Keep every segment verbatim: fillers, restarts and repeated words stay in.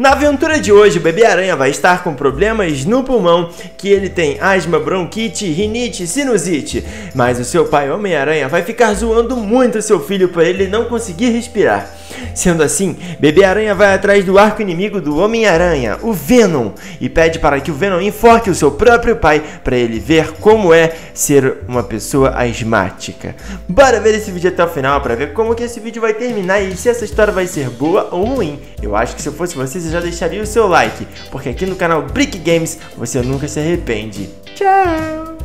Na aventura de hoje, o Bebê-Aranha vai estar com problemas no pulmão, que ele tem asma, bronquite, rinite, sinusite. Mas o seu pai, Homem-Aranha, vai ficar zoando muito seu filho para ele não conseguir respirar. Sendo assim, Bebê-Aranha vai atrás do arco inimigo do Homem-Aranha, o Venom, e pede para que o Venom enforque o seu próprio pai para ele ver como é ser uma pessoa asmática. Bora ver esse vídeo até o final para ver como que esse vídeo vai terminar e se essa história vai ser boa ou ruim. Eu acho que se eu fosse você, você já deixaria o seu like, porque aqui no canal Brick Games você nunca se arrepende. Tchau!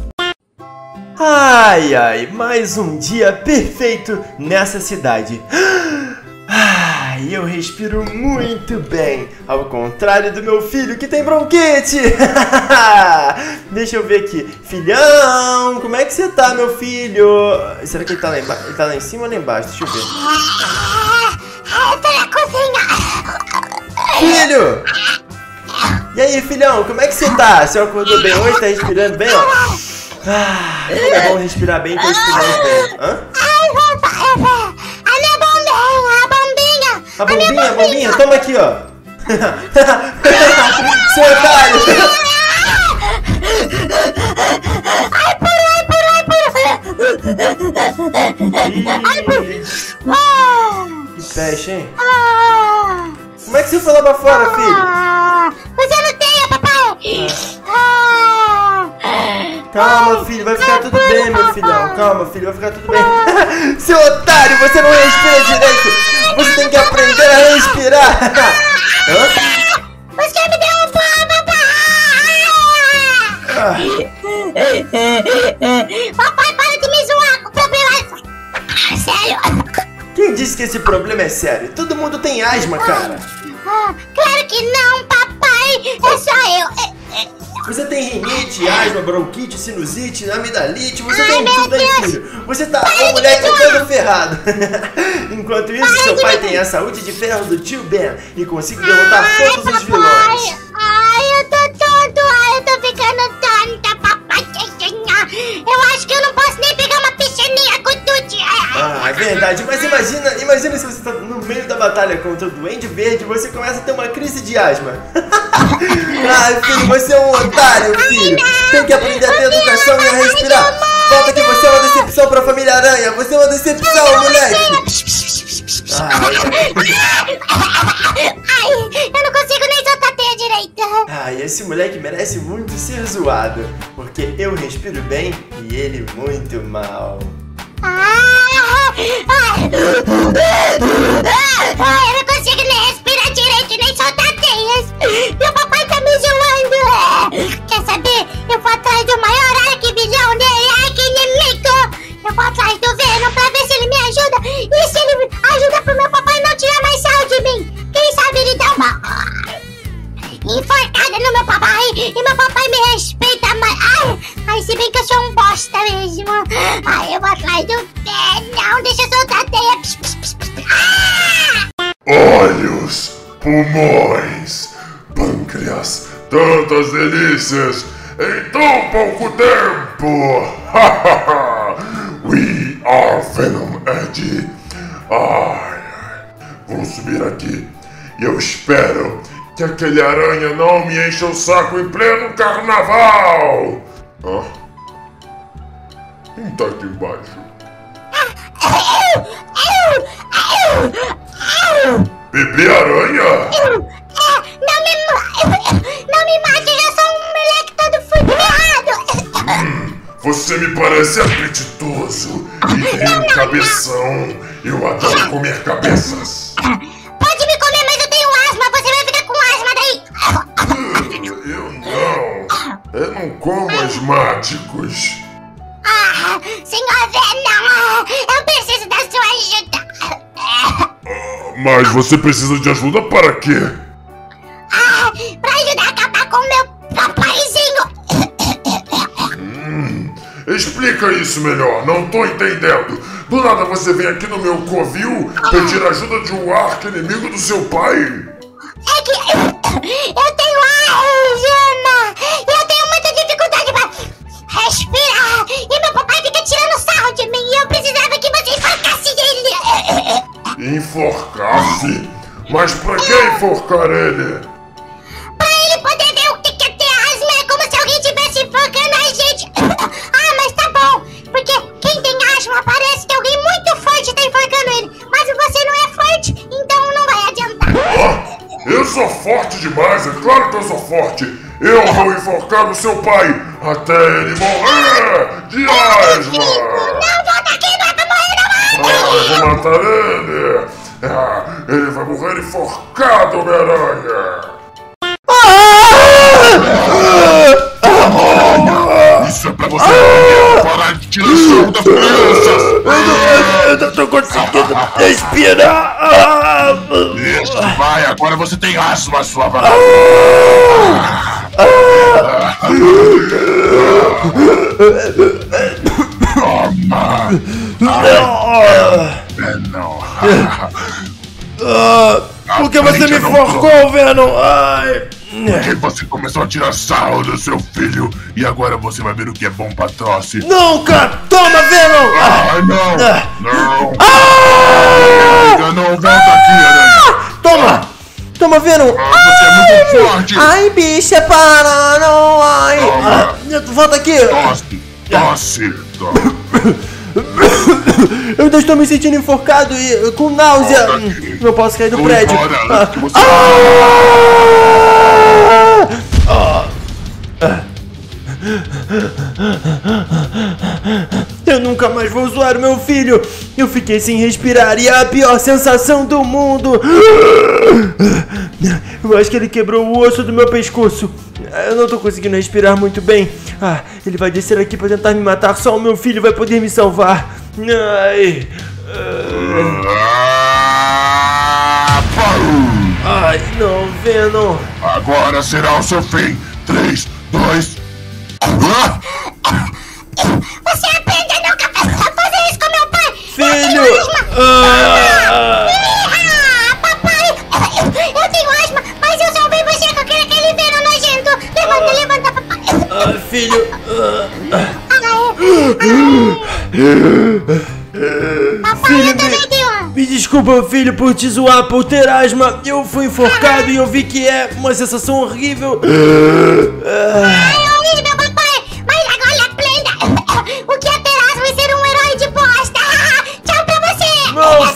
Ai, ai, mais um dia perfeito nessa cidade. E eu respiro muito bem, ao contrário do meu filho que tem bronquite. Deixa eu ver aqui. Filhão, como é que você tá, meu filho? Será que ele tá lá, ele tá lá em cima ou lá embaixo? Deixa eu ver. Eu tô na cozinha. Filho! E aí, filhão, como é que você tá? Você acordou bem hoje? Tá respirando bem, ó? Ah, é bom respirar bem, tá respirando bem. Hã? A bombinha, a bombinha, toma aqui, ó. Seu otário! Ai, puro, ai, puro, ai, puro. Ai, puro. Que peste, hein? Como é que você falou pra fora, filho? Você não tem, papai! Calma, filho, vai ficar tudo bem, meu filhão. Calma, filho, vai ficar tudo bem. Seu otário, você não respira direito. Você tem que aprender a respirar! Hã? Você me deu um pau, papai! Papai, para de me zoar! O problema é sério! Quem disse que esse problema é sério? Todo mundo tem asma, cara! Ah, claro que não, papai! É só eu! Você tem rinite, asma, bronquite, sinusite, amidalite, você ai, tem tudo aí, filho. Você tá uma mulher de todo ferrado. Enquanto isso, para seu pai me... tem a saúde de ferro do tio Ben e consegue derrotar ai, todos papai. Os vilões. Ai, eu tô tonto, ai, eu tô ficando tonta, papai. Eu acho que eu não posso nem pegar uma pichaninha com tudo. Ah, é verdade, mas imagina, imagina se você tá no meio da batalha contra o duende verde e você começa a ter uma crise de asma. Ai, filho, você é um otário, filho. Tem que aprender a ter educação e a respirar. Volta que você é uma decepção pra família Aranha. Você é uma decepção, moleque. Ai, eu não consigo nem soltar a teia direita. Ai, esse moleque merece muito ser zoado, porque eu respiro bem e ele muito mal. Ai, ai, ai, eu não consigo nem respirar direito e nem soltar teias. Meu papai tá me zoando. Quer saber? Eu vou atrás do maior arquivilhão dele, arqui-inimigo. Eu vou atrás do Venom pra ver se ele me ajuda. E se ele ajuda pro meu papai não tirar mais sal de mim. Quem sabe ele dá uma enforcada no meu papai e meu papai me respeita mais. Ai, ai, se bem que eu sou um bosta mesmo. Ai, eu vou atrás do Venom. Deixa eu soltar a teia. Pss, pss, pss, pss. Ah! Olhos, pulmões, pâncreas, tantas delícias em tão pouco tempo. We are Venom, Ed. Ai, vou subir aqui e eu espero que aquele aranha não me encha o saco em pleno carnaval! Hã? Quem tá aqui embaixo? Bebê-Aranha? Não me, não me mate, eu sou um moleque todo fudido! Hum, você me parece apetitoso e tem um cabeção. Eu adoro comer cabeças. Eu não como asmáticos. Ah, senhor Venom, eu preciso da sua ajuda. Ah, mas você precisa de ajuda para quê? Ah, para ajudar a acabar com o meu papaizinho. Hum, explica isso melhor, não tô entendendo. Do nada você vem aqui no meu covil pedir ajuda de um arco inimigo do seu pai? É que eu tenho asma. Eu tenho dificuldade pra respirar e meu papai fica tirando sarro de mim e eu precisava que você enforcasse ele. Enforcasse? Mas pra que enforcar? enforcar ele. Pra ele poder ver o que que é ter asma, é como se alguém estivesse enforcando a gente. Ah, mas tá bom. Porque quem tem asma parece que alguém muito forte tá enforcando ele. Mas você não é forte, então não vai adiantar. Ah, eu sou forte demais, é claro que eu sou forte. Eu vou enforcar o seu pai até ele morrer de asma. Não volta aqui, não vai morrer, não vai. Ah, eu vou matar ele. Ah, ele vai morrer enforcado, Homem-Aranha. Ah, isso é pra você parar de tirar o som das crianças. Eu não tô conseguindo respirar. Isso, vai, agora você tem asma, sua barata. Toma! Venom! Por que você me enforcou, Venom? Porque você começou a tirar sarro do seu filho e agora você vai ver o que é bom pra tosse. Nunca! Toma, Venom! Ah, não! Não! Ah! Não volta aqui, aranha! Toma! Toma, Venom! Ah, você é muito forte! Ai, bicha, para! Não, ai! Ah, volta aqui! Tosse! Tosse! Tosse. Eu estou me sentindo enforcado e com náusea! Não posso cair do Vou prédio! Embora, ah. Você... ah. Ah. Ah. Eu nunca mais vou zoar meu filho. Eu fiquei sem respirar e é a pior sensação do mundo. Eu acho que ele quebrou o osso do meu pescoço. Eu não tô conseguindo respirar muito bem. Ah, ele vai descer aqui pra tentar me matar. Só o meu filho vai poder me salvar. Ai. Ai, não, Venom. Agora será o seu fim. três, dois, um. Você aprende a nunca fazer isso com meu pai! Filho! Eu tenho asma! Ah, ah, papai! Eu tenho asma, mas eu salvei você com aquele, aquele verão nojento! Levanta, ah, levanta, papai! Ah, filho! Papai, filho, eu também tenho asma! Me desculpa, filho, por te zoar, por ter asma! Eu fui enforcado ah, e eu vi que é uma sensação horrível! Ah, ah,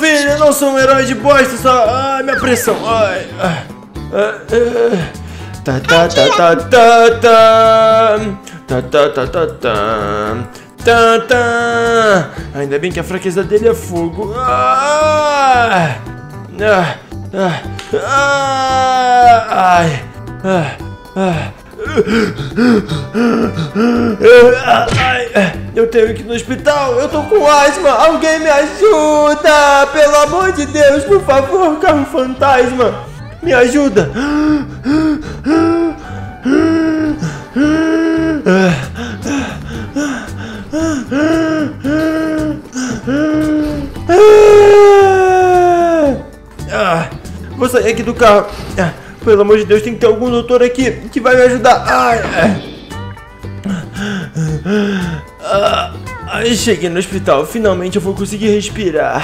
eu não sou um herói de bosta, só... Ai, minha pressão. Ai, ai, ai, ai. Tá, tá, tá, tá, tá, tá. Tá, tá, tá, tá, tá. Tá, tá. Ainda bem que a fraqueza dele é fogo. Ah, ah, ah, ah, ai, ah, ah. Eu tenho que ir no hospital, eu tô com asma, alguém me ajuda, pelo amor de Deus, por favor, carro fantasma, me ajuda. Vou sair aqui do carro. Pelo amor de Deus, tem que ter algum doutor aqui que vai me ajudar. Ai, ai. Ai, cheguei no hospital. Finalmente eu vou conseguir respirar.